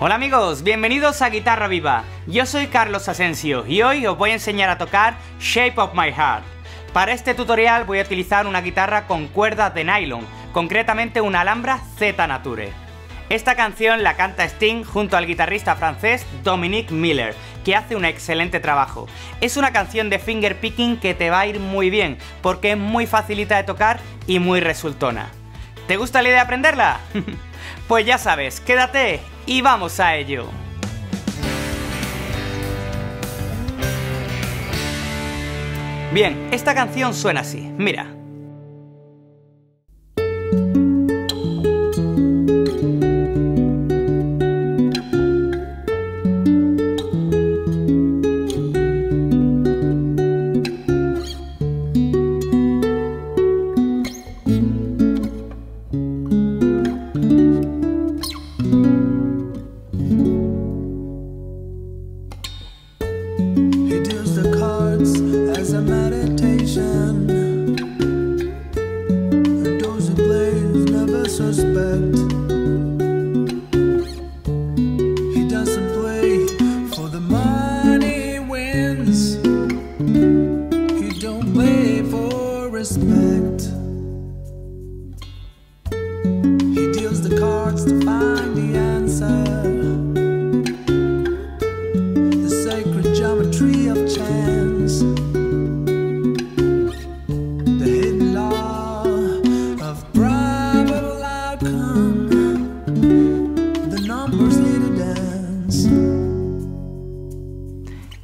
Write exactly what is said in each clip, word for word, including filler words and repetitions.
Hola amigos, bienvenidos a Guitarra Viva. Yo soy Carlos Asensio y hoy os voy a enseñar a tocar Shape of My Heart. Para este tutorial voy a utilizar una guitarra con cuerdas de nylon, concretamente una Alhambra Zeta Nature. Esta canción la canta Sting junto al guitarrista francés Dominique Miller, que hace un excelente trabajo. Es una canción de finger picking que te va a ir muy bien, porque es muy facilita de tocar y muy resultona. ¿Te gusta la idea de aprenderla? Pues ya sabes, quédate y vamos a ello. Bien, esta canción suena así, mira.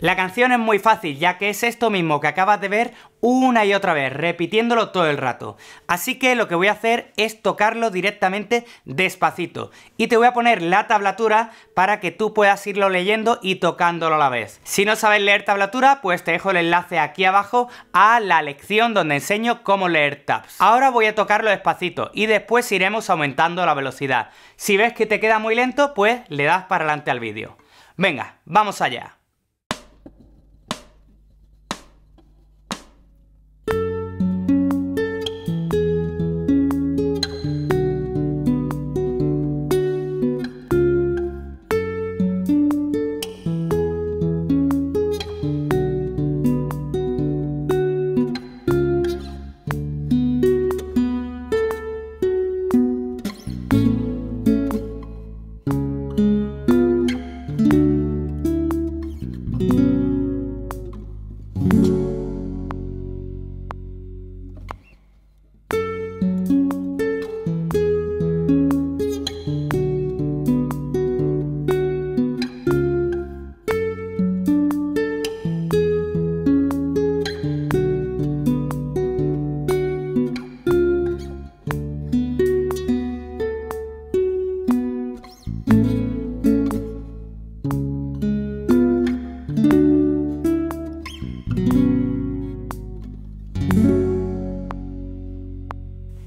La canción es muy fácil, ya que es esto mismo que acabas de ver una y otra vez, repitiéndolo todo el rato. Así que lo que voy a hacer es tocarlo directamente despacito. Y te voy a poner la tablatura para que tú puedas irlo leyendo y tocándolo a la vez. Si no sabes leer tablatura, pues te dejo el enlace aquí abajo a la lección donde enseño cómo leer tabs. Ahora voy a tocarlo despacito y después iremos aumentando la velocidad. Si ves que te queda muy lento, pues le das para adelante al vídeo. Venga, vamos allá.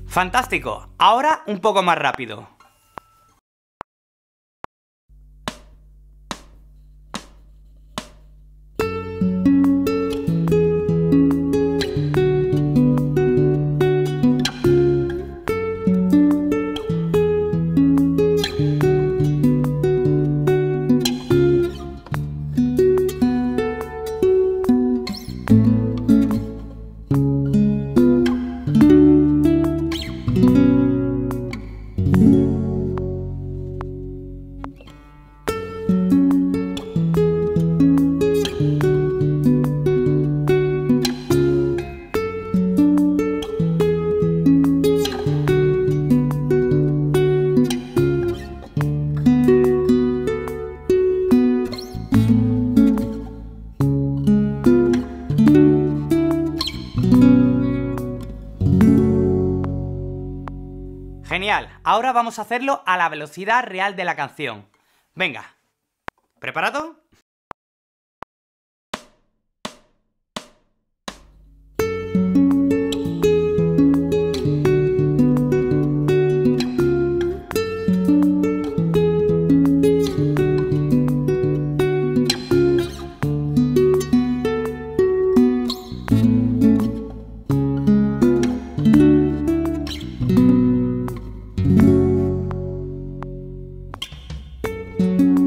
¡Fantástico! Ahora un poco más rápido. Genial, ahora vamos a hacerlo a la velocidad real de la canción. Venga, ¿preparado? Thank you.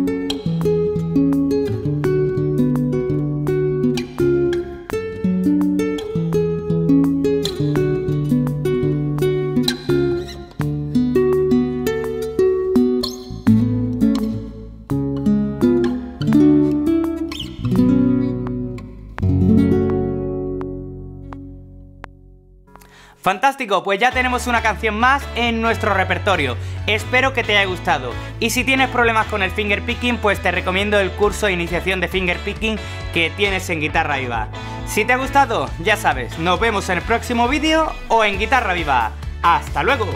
Fantástico, pues ya tenemos una canción más en nuestro repertorio. Espero que te haya gustado. Y si tienes problemas con el finger picking, pues te recomiendo el curso de iniciación de finger picking que tienes en Guitarra Viva. Si te ha gustado, ya sabes, nos vemos en el próximo vídeo o en Guitarra Viva. ¡Hasta luego!